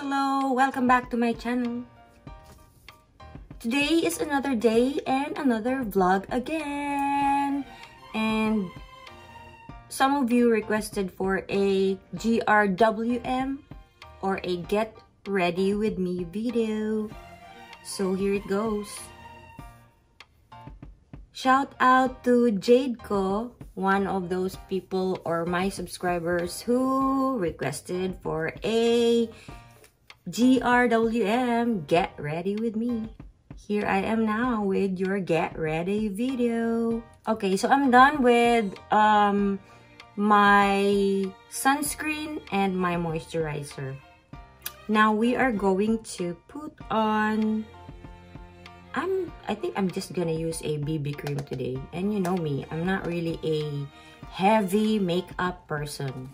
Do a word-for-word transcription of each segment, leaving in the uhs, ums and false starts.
hello, welcome back to my channel. Today is another day and another vlog again, and some of you requested for a G R W M or a get ready with me video, so here it goes. Shout out to Jade Ko, one of those people or my subscribers who requested for a G R W M get ready with me. Here I am now with your get ready video. Okay, so I'm done with um my sunscreen and my moisturizer. Now we are going to put on I'm, I think I'm just gonna use a B B cream today. And you know me, I'm not really a heavy makeup person.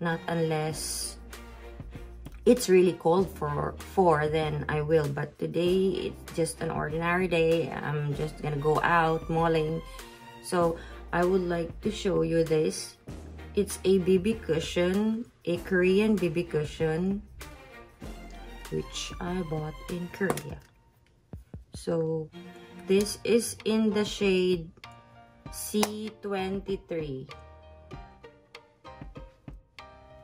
Not unless it's really cold for, for then I will. But today, it's just an ordinary day. I'm just gonna go out mulling. So, I would like to show you this. It's a B B cushion, a Korean B B cushion, which I bought in Korea. So this is in the shade C twenty-three.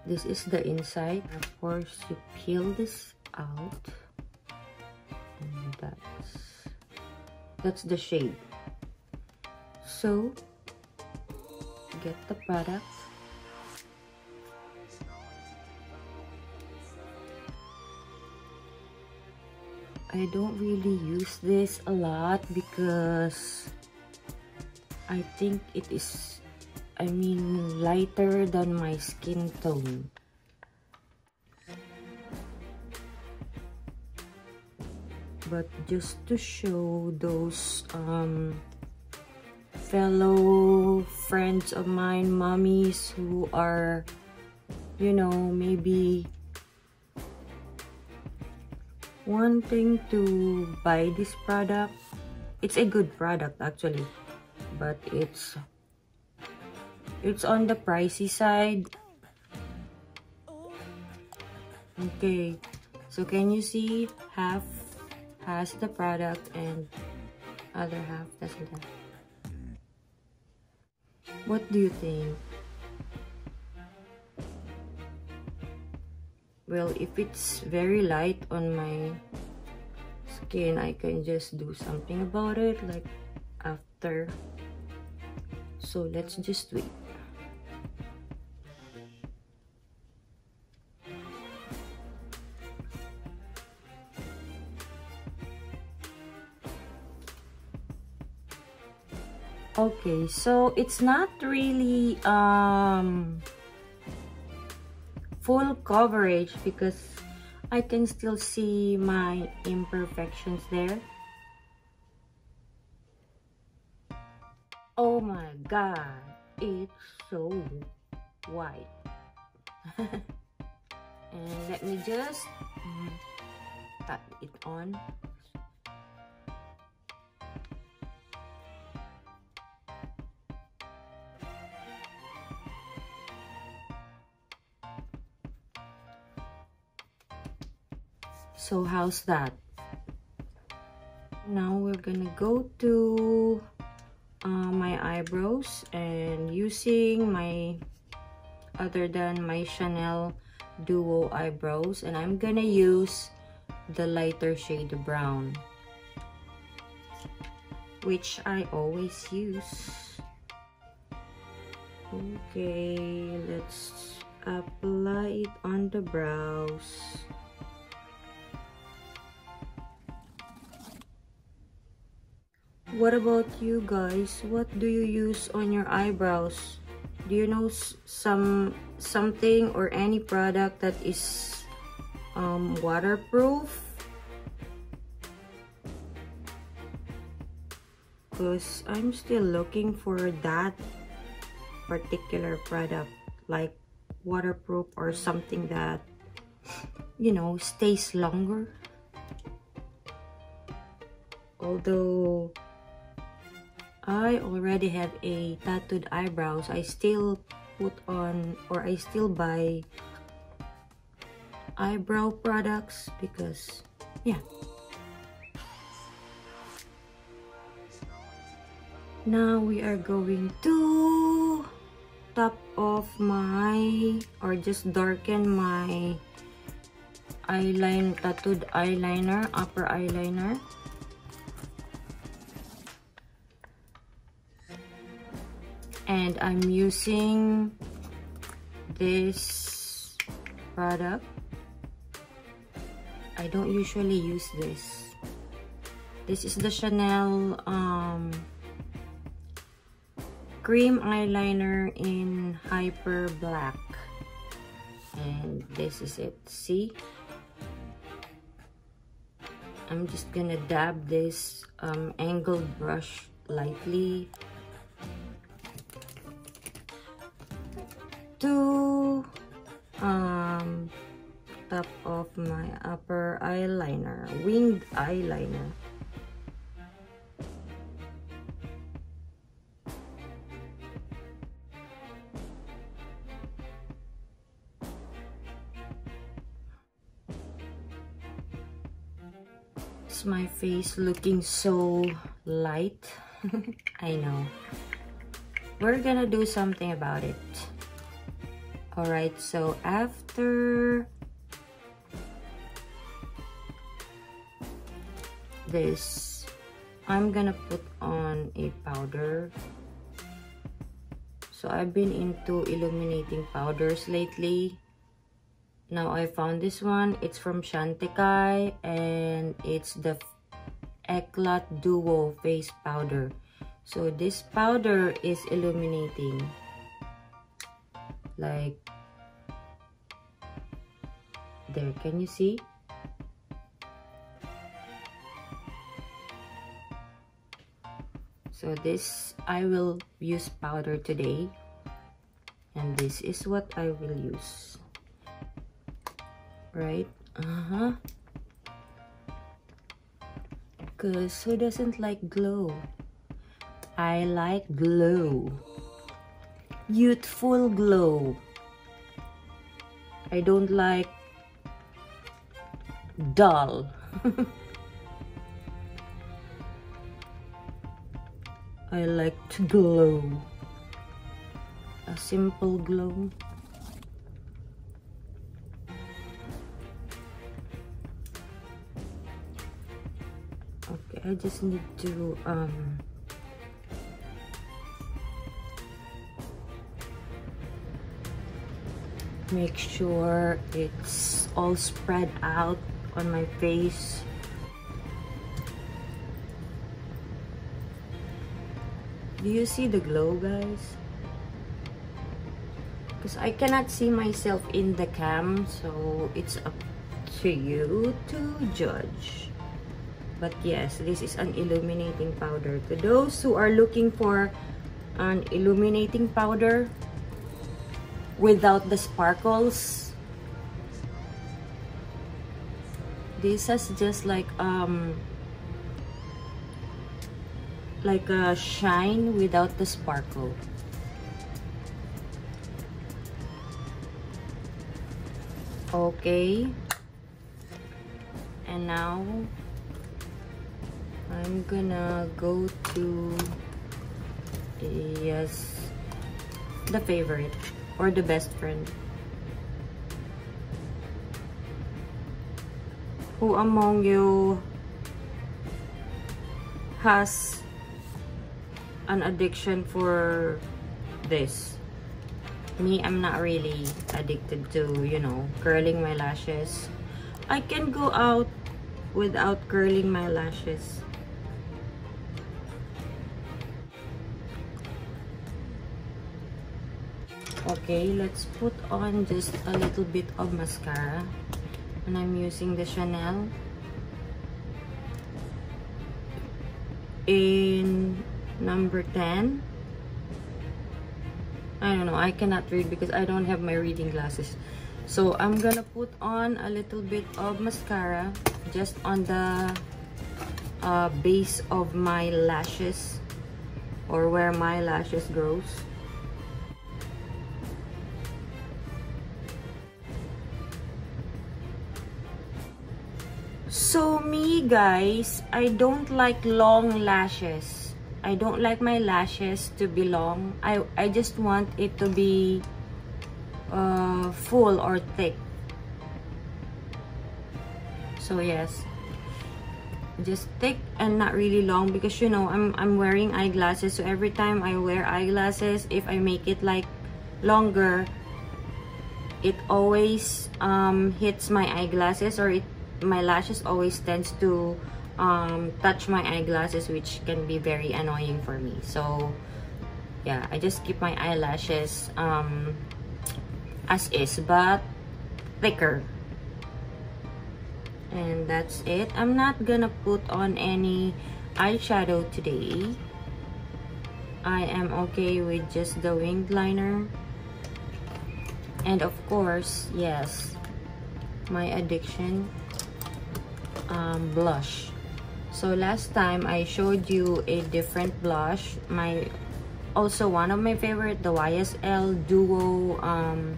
This is the inside. Of course, you peel this out, and that's that's the shade. So get the product. I don't really use this a lot because I think it is, I mean, lighter than my skin tone. But just to show those um, fellow friends of mine, mommies who are, you know, maybe wanting to buy this product. It's a good product actually, but it's it's on the pricey side. Okay, so can you see half has the product and other half doesn't have? What do you think? Well, if it's very light on my skin, I can just do something about it, like after. So let's just wait. Okay, so it's not really um full coverage because I can still see my imperfections there. Oh my god, it's so white. And let me just tap it on. So how's that? Now we're gonna go to uh, my eyebrows, and using my other than my Chanel Duo eyebrows, and I'm gonna use the lighter shade brown, which I always use. Okay, let's apply it on the brows. What about you guys? What do you use on your eyebrows? Do you know some something or any product that is um, waterproof? Because I'm still looking for that particular product, like waterproof or something that, you know, stays longer. Although I already have a tattooed eyebrows, I still put on or I still buy eyebrow products because, yeah. Now we are going to top off my, or just darken my eyeliner, tattooed eyeliner, upper eyeliner. And I'm using this product. I don't usually use this. This is the Chanel um, cream eyeliner in Hyper Black. And this is it. See? I'm just gonna dab this um, angled brush lightly to um, top of my upper eyeliner, winged eyeliner. It's my face looking so light. I know. We're gonna do something about it. Alright, so after this, I'm gonna put on a powder. So I've been into illuminating powders lately. Now I found this one. It's from Chantecaille and it's the Eclat Duo Face Powder. So this powder is illuminating. Like there, can you see? So this, I will use powder today, and this is what I will use, right? Uh-huh. Because who doesn't like glow? I like glow. Youthful glow. I don't like dull. I like to glow. A simple glow. Okay, I just need to um make sure it's all spread out on my face. Do you see the glow, guys? Because I cannot see myself in the cam, so it's up to you to judge. But yes, this is an illuminating powder. To those who are looking for an illuminating powder without the sparkles, this is just like um like a shine without the sparkle. Okay, and now I'm gonna go to, yes, the favorite. Or the best friend. Who among you has an addiction for this? Me, I'm not really addicted to, you know, curling my lashes. I can go out without curling my lashes. Okay, let's put on just a little bit of mascara, and I'm using the Chanel in number ten. I don't know, I cannot read because I don't have my reading glasses. So I'm gonna put on a little bit of mascara just on the uh, base of my lashes, or where my lashes grows. So me guys, I don't like long lashes. I don't like my lashes to be long. I, I just want it to be uh, full or thick. So yes, just thick and not really long, because you know I'm, I'm wearing eyeglasses, so every time I wear eyeglasses, if I make it like longer, it always um, hits my eyeglasses, or it, my lashes always tends to um, touch my eyeglasses, which can be very annoying for me. So yeah, I just keep my eyelashes um, as is, but thicker. And that's it. I'm not gonna put on any eyeshadow today. I am okay with just the winged liner. And of course, yes, my addiction, um, blush. So last time I showed you a different blush. My, also one of my favorite, the Y S L Duo um,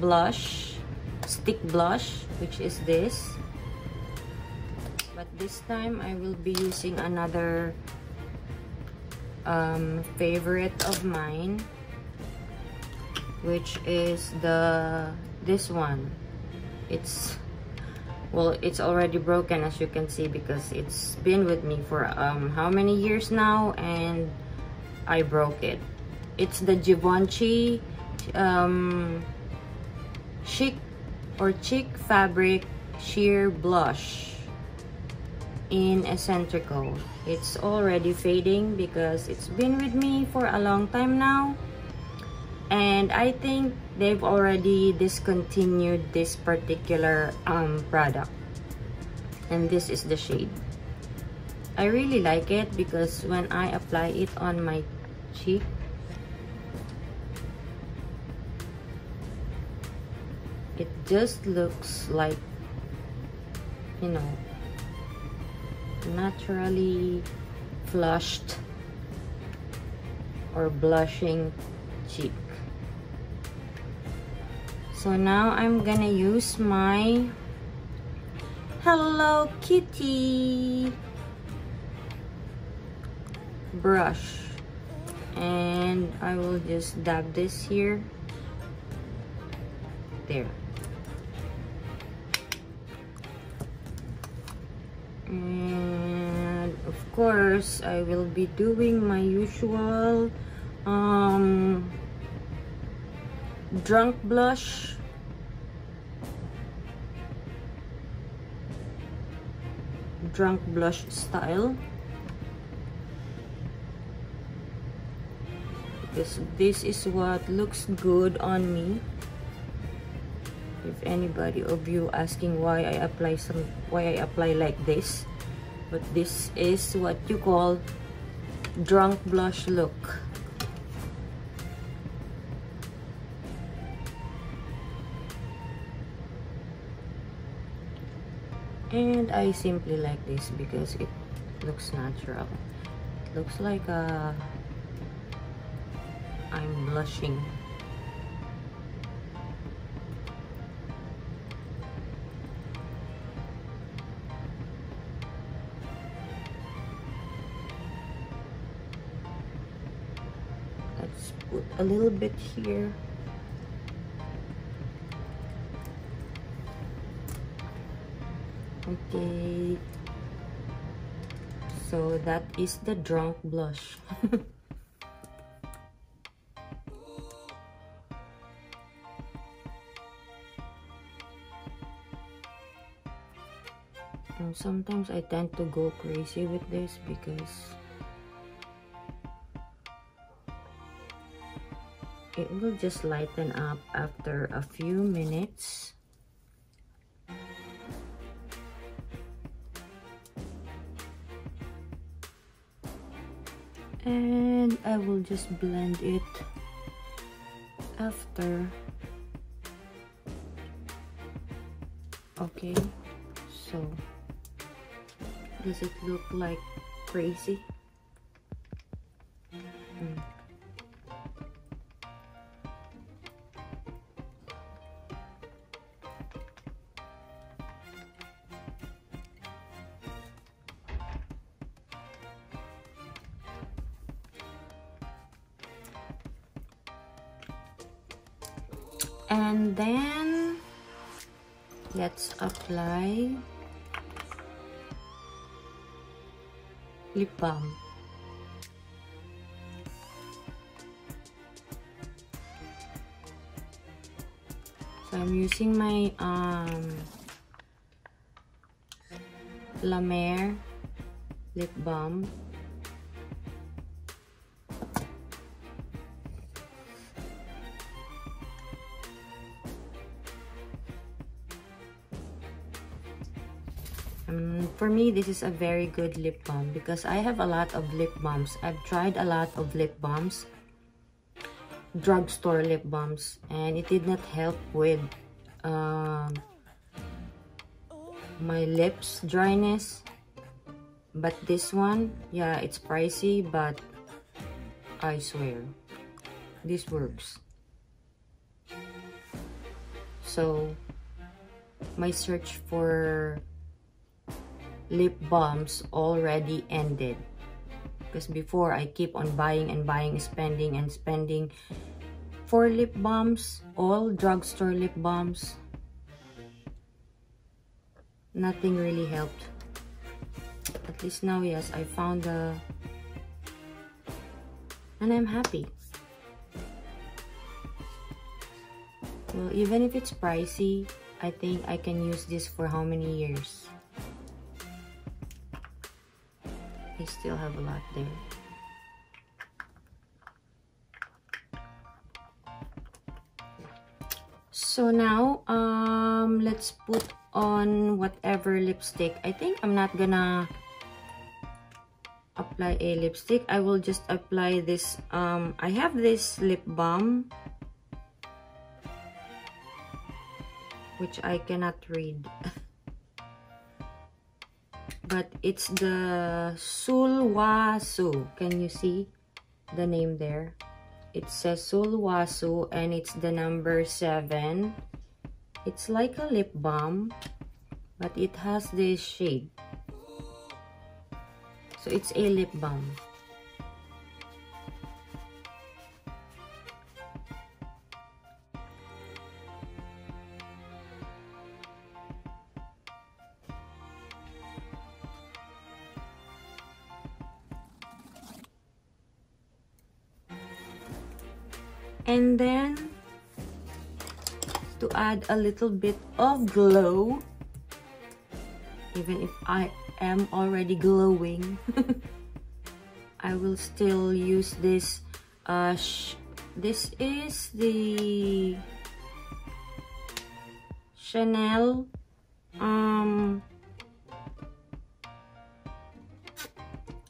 blush, stick blush, which is this. But this time I will be using another um, favorite of mine, which is the this one. It's, well, it's already broken, as you can see, because it's been with me for um how many years now, and I broke it. It's the Givenchy um Chic or Chic Fabric Sheer Blush in Eccentrico. It's already fading because it's been with me for a long time now. And I think they've already discontinued this particular um, product. And this is the shade. I really like it because when I apply it on my cheek, it just looks like, you know, naturally flushed or blushing cheek. So now I'm gonna use my Hello Kitty brush, and I will just dab this here. There. And of course, I will be doing my usual um drunk blush, drunk blush style, because this is what looks good on me. If anybody of you asking why I apply some why I apply like this, but this is what you call drunk blush look. And I simply like this because it looks natural. It looks like uh, I'm blushing. Let's put a little bit here. Okay, so that is the drunk blush. And sometimes I tend to go crazy with this because it will just lighten up after a few minutes. And I will just blend it after. Okay, so does it look like crazy? Mm. And then let's apply lip balm. So I'm using my um, La Mer lip balm. Um, for me, this is a very good lip balm because I have a lot of lip balms. I've tried a lot of lip balms, drugstore lip balms, and it did not help with uh, my lips dryness. But this one, yeah, it's pricey, but I swear this works. So my search for lip balms already ended, because before I keep on buying and buying, spending and spending for lip balms, all drugstore lip balms. Nothing really helped. At least now, yes, I found the, and I'm happy. Well, even if it's pricey, I think I can use this for how many years? I still have a lot there. So now, um, let's put on whatever lipstick. I think I'm not gonna apply a lipstick. I will just apply this. Um, I have this lip balm, which I cannot read. But it's the Sulwhasoo. Can you see the name there? It says Sulwhasoo and it's the number seven. It's like a lip balm, but it has this shade. So it's a lip balm. And then, to add a little bit of glow, even if I am already glowing, I will still use this. Uh, sh this is the Chanel um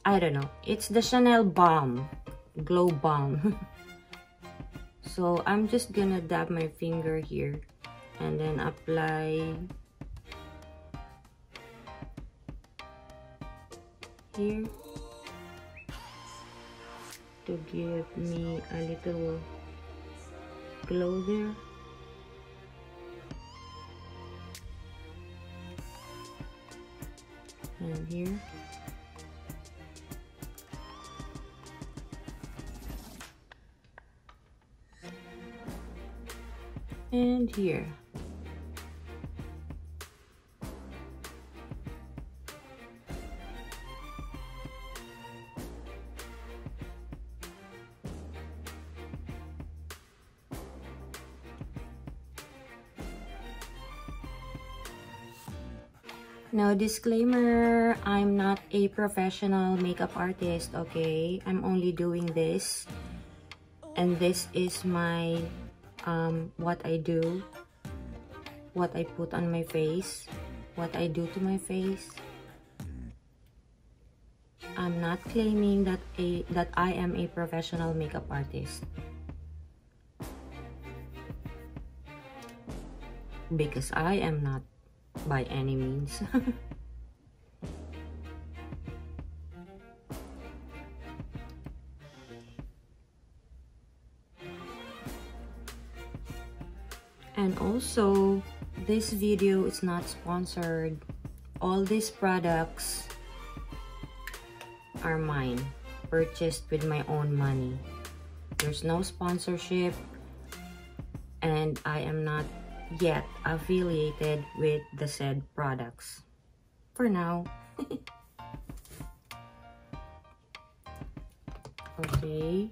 I don't know. It's the Chanel Balm, Glow Balm. So I'm just gonna dab my finger here and then apply here to give me a little glow there. And here. And here. Now, disclaimer, I'm not a professional makeup artist, okay? I'm only doing this, and this is my Um, what I do, what I put on my face, what I do to my face. I'm not claiming that a that I am a professional makeup artist, because I am not by any means. And also, this video is not sponsored. All these products are mine, purchased with my own money. There's no sponsorship. and I am not yet affiliated with the said products for now. Okay,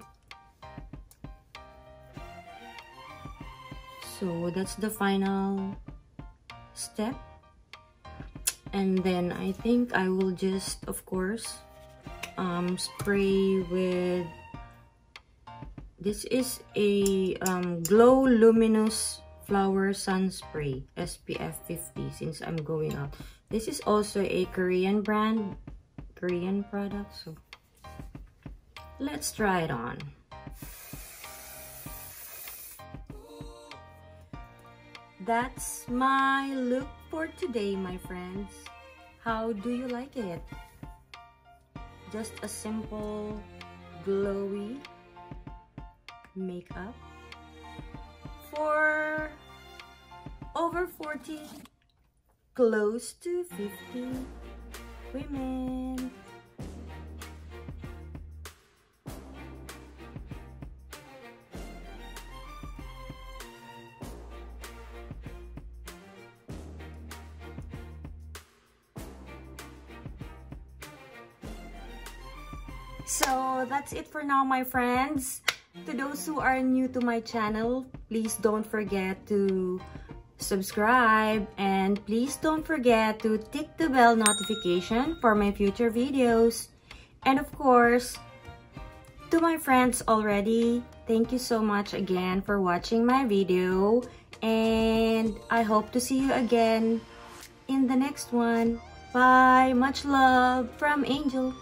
so that's the final step, and then I think I will just, of course, um, spray with, this is a um, Glow Luminous Flower Sun Spray S P F fifty, since I'm going out. This is also a Korean brand, Korean product, so let's try it on. That's my look for today, my friends. How do you like it? Just a simple glowy makeup for over forty, close to fifty women. So that's it for now, my friends. To those who are new to my channel, please don't forget to subscribe, and please don't forget to tick the bell notification for my future videos. And of course, to my friends already, thank you so much again for watching my video, and I hope to see you again in the next one. Bye. Much love from Angel.